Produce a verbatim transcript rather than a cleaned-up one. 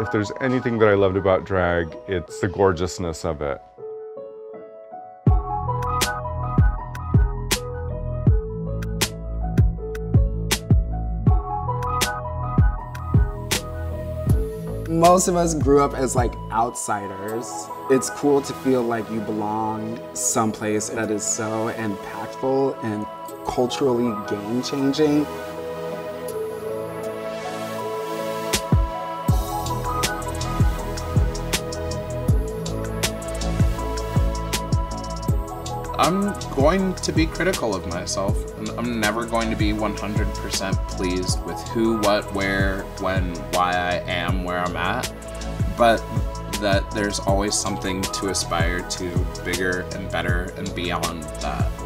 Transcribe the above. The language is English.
If there's anything that I loved about drag, it's the gorgeousness of it. Most of us grew up as like outsiders. It's cool to feel like you belong someplace that is so impactful and culturally game-changing. I'm going to be critical of myself. I'm never going to be one hundred percent pleased with who, what, where, when, why I am where I'm at, but that there's always something to aspire to bigger and better and beyond that.